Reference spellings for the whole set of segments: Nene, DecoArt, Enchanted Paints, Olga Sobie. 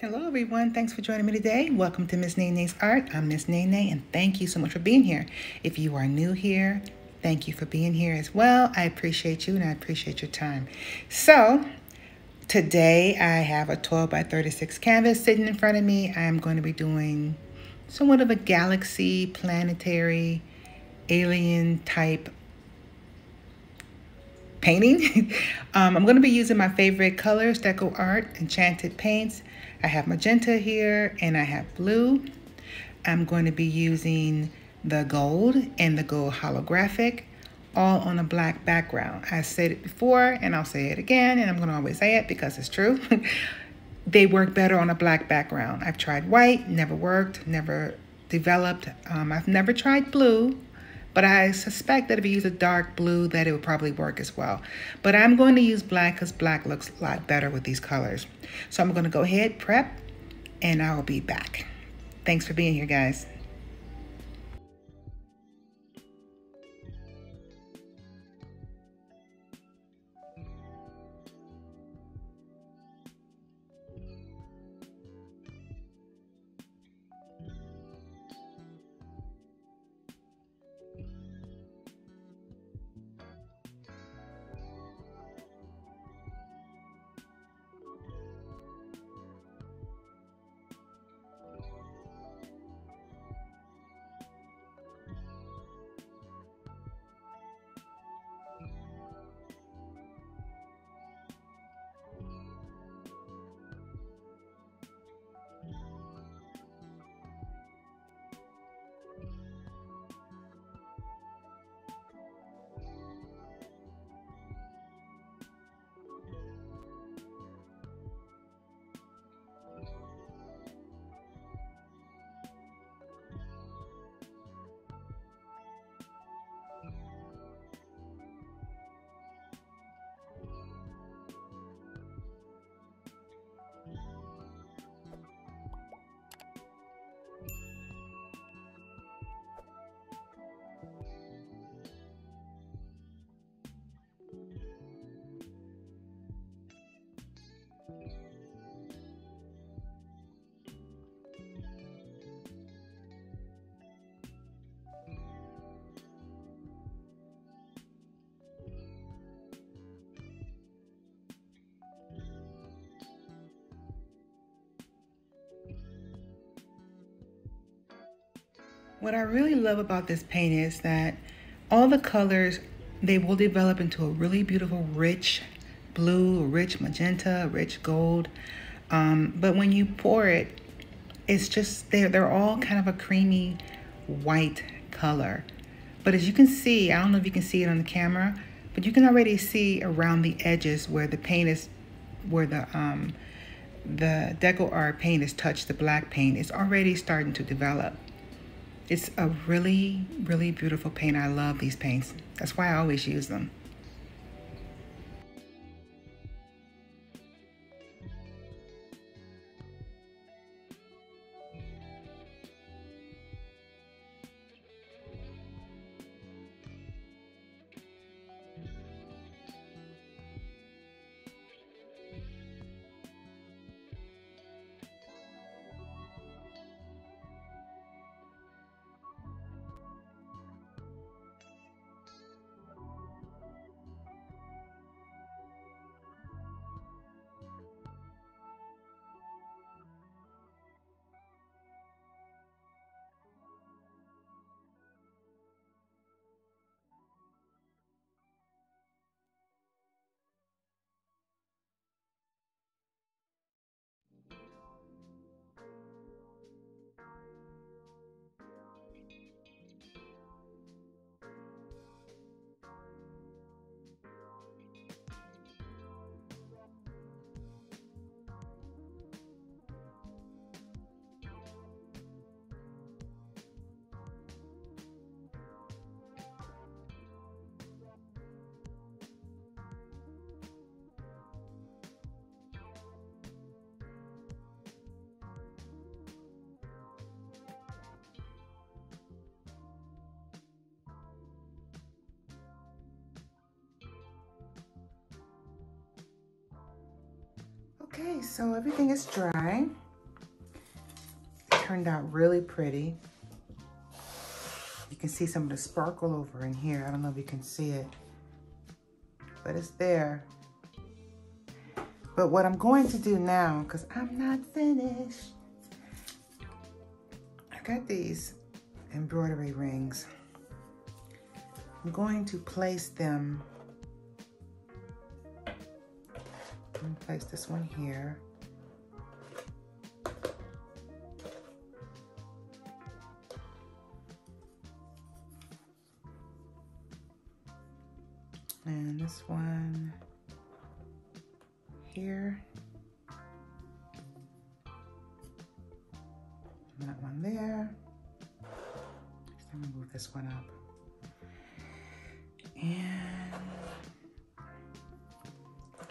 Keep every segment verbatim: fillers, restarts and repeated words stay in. Hello everyone, thanks for joining me today. Welcome to Miss Nene's Art. I'm Miss Nene and thank you so much for being here. If you are new here, thank you for being here as well. I appreciate you and I appreciate your time. So today I have a twelve by thirty-six canvas sitting in front of me. I'm going to be doing somewhat of a galaxy, planetary, alien type painting. um, I'm going to be using my favorite colors, DecoArt, Enchanted Paints. I have magenta here and I have blue. I'm going to be using the gold and the gold holographic, all on a black background. I said it before and I'll say it again, and I'm going to always say it because it's true. They work better on a black background. I've tried white, never worked, never developed. Um, I've never tried blue, but I suspect that if you use a dark blue that it would probably work as well. But I'm going to use black because black looks a lot better with these colors. So I'm going to go ahead, prep, and I'll be back. Thanks for being here, guys. What I really love about this paint is that all the colors, they will develop into a really beautiful, rich blue, rich magenta, rich gold. Um, but when you pour it, it's just, they're, they're all kind of a creamy white color. But as you can see, I don't know if you can see it on the camera, but you can already see around the edges where the paint is, where the, um, the DecoArt paint has touched the black paint. It's already starting to develop. It's a really, really beautiful paint. I love these paints. That's why I always use them. Okay, so everything is dry. turned out really pretty. You can see some of the sparkle over in here. I don't know if you can see it, but it's there. But what I'm going to do now, because I'm not finished, I got these embroidery rings. I'm going to place them. I'm going to place this one here. And this one here. And that one there. Just let me move this one up. And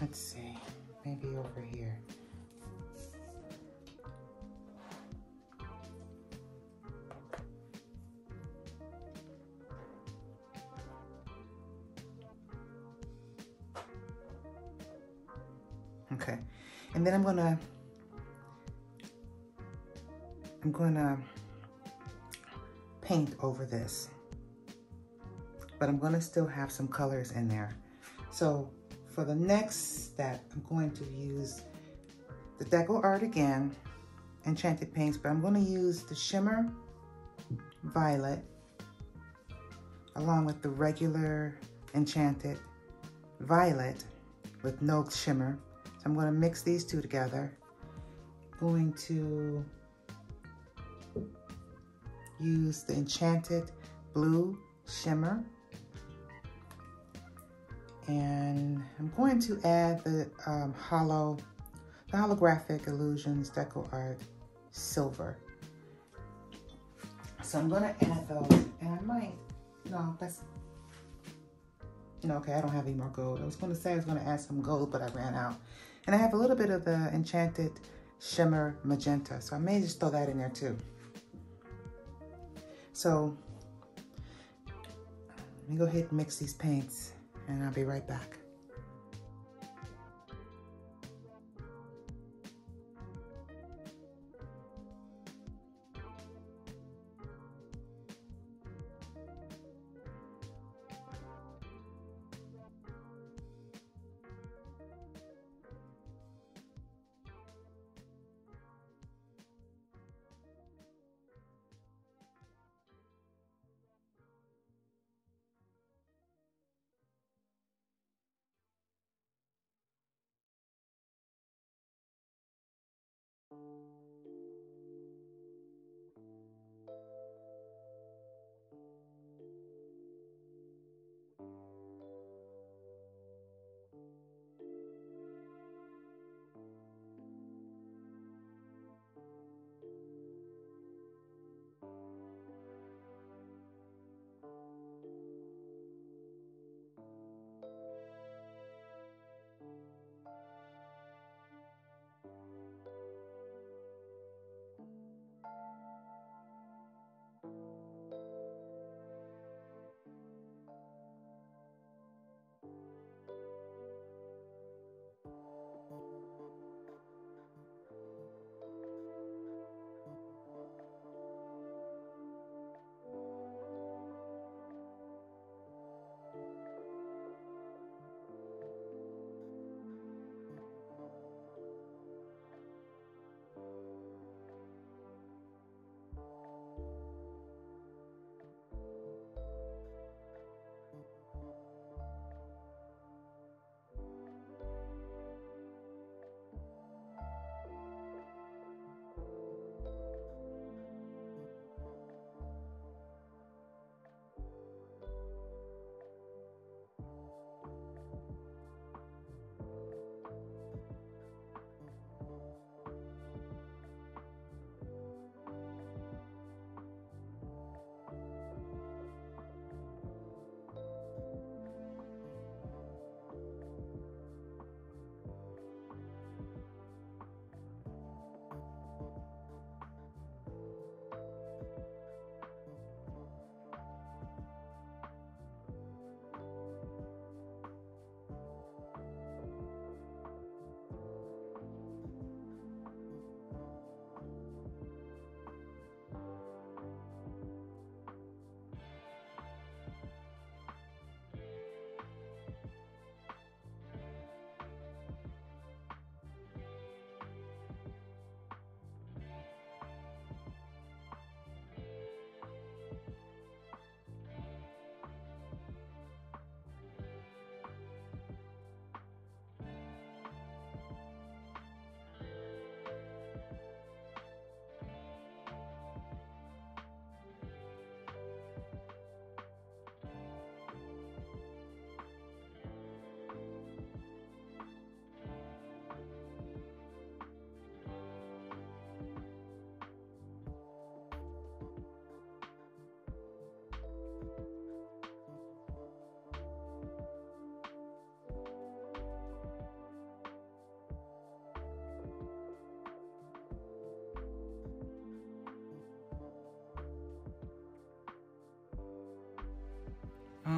let's see, maybe over here. Okay, and then I'm gonna, I'm gonna paint over this, but I'm gonna still have some colors in there. So for the next step, I'm going to use the DecoArt again, Enchanted Paints, but I'm gonna use the Shimmer Violet along with the regular Enchanted Violet with no shimmer. So I'm gonna mix these two together. Going to use the Enchanted Blue Shimmer. And I'm going to add the um, Holo, the Holographic Illusions DecoArt Silver. So I'm gonna add those, and I might, no, that's, no, okay, I don't have any more gold. I was gonna say I was gonna add some gold, but I ran out. And I have a little bit of the Enchanted Shimmer Magenta, so I may just throw that in there too. So let me go ahead and mix these paints, and I'll be right back.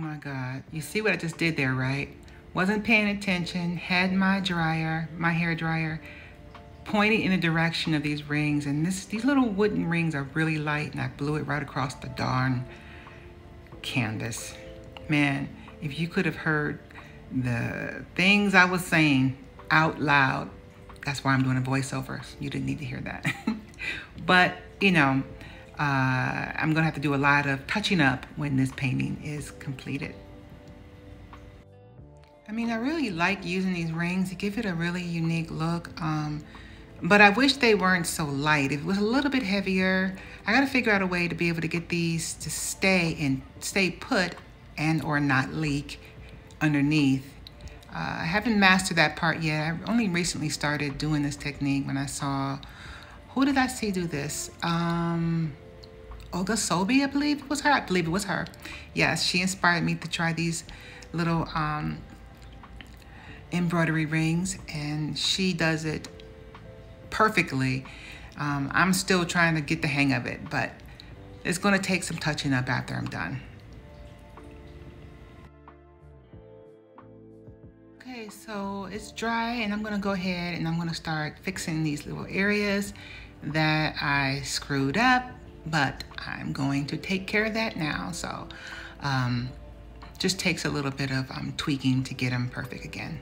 my God. You see what I just did there, right? Wasn't paying attention, had my dryer, my hair dryer, pointing in the direction of these rings. And this, these little wooden rings are really light, and I blew it right across the darn canvas. Man, if you could have heard the things I was saying out loud, that's why I'm doing a voiceover. You didn't need to hear that. But, you know, uh, I'm gonna have to do a lot of touching up when this painting is completed. I mean, I really like using these rings to give it a really unique look, um, but I wish they weren't so light. If it was a little bit heavier, I gotta figure out a way to be able to get these to stay and stay put and or not leak underneath. Uh, I haven't mastered that part yet. I only recently started doing this technique when I saw, who did I see do this? Um, Olga Sobie, I believe it was her. I believe it was her. Yes, she inspired me to try these little, um, embroidery rings, and she does it perfectly. um, I'm still trying to get the hang of it, but it's going to take some touching up after I'm done. Okay, so it's dry, and I'm going to go ahead and I'm going to start fixing these little areas that I screwed up, but I'm going to take care of that now. So um, just takes a little bit of um, tweaking to get them perfect again.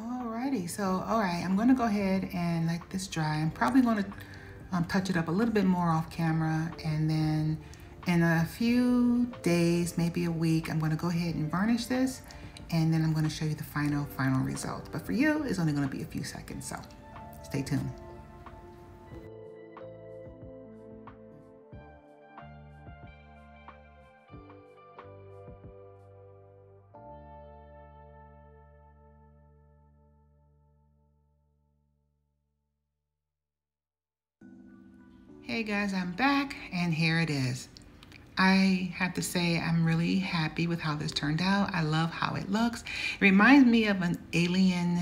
Alrighty, so all right, I'm gonna go ahead and let this dry. I'm probably gonna um, touch it up a little bit more off camera, and then in a few days, maybe a week, I'm gonna go ahead and varnish this, and then I'm gonna show you the final, final result. But for you, it's only gonna be a few seconds, so stay tuned. Hey guys, I'm back, and here it is. I have to say I'm really happy with how this turned out. I love how it looks. It reminds me of an alien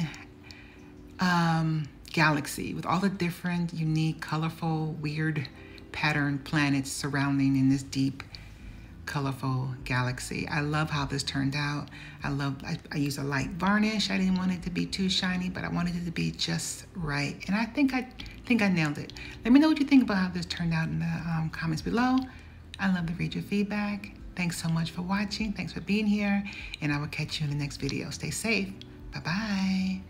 um, galaxy with all the different, unique, colorful, weird patterned planets surrounding in this deep colorful galaxy. I love how this turned out. I love, I, I used a light varnish. I didn't want it to be too shiny, but I wanted it to be just right. And I think I think I nailed it. Let me know what you think about how this turned out in the um, comments below. I love to read your feedback. Thanks so much for watching. Thanks for being here. And I will catch you in the next video. Stay safe. Bye-bye.